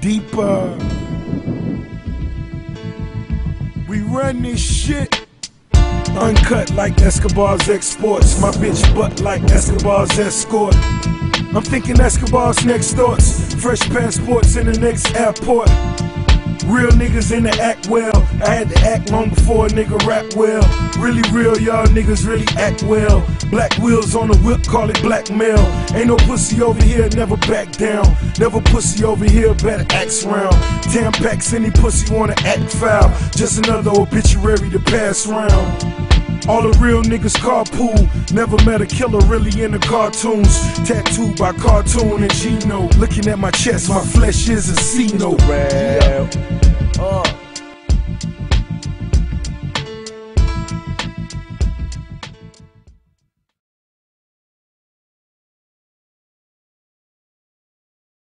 deeper. We run this shit. Uncut like Escobar's exports. My bitch butt like Escobar's escort. I'm thinking Escobar's next thoughts. Fresh passports in the next airport. Real niggas in the act well. I had to act long before a nigga rap well. Really real, y'all niggas really act well. Black wheels on the whip, call it blackmail. Ain't no pussy over here, never back down. Never pussy over here, better axe round. Damn packs, any pussy wanna act foul. Just another obituary to pass round. All the real niggas carpool. Never met a killer really in the cartoons. Tattooed by Cartoon and Gino. Looking at my chest, my flesh is a Cino.